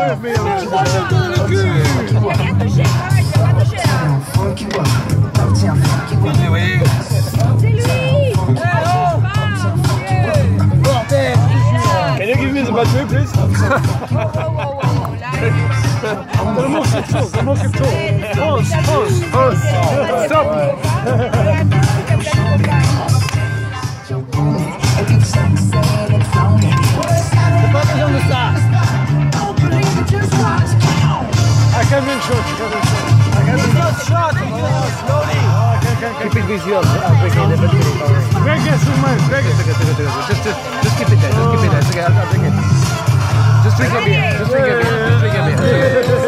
Can you give me the battery, please? Just keep it there. Just keep it there. Just drink a beer.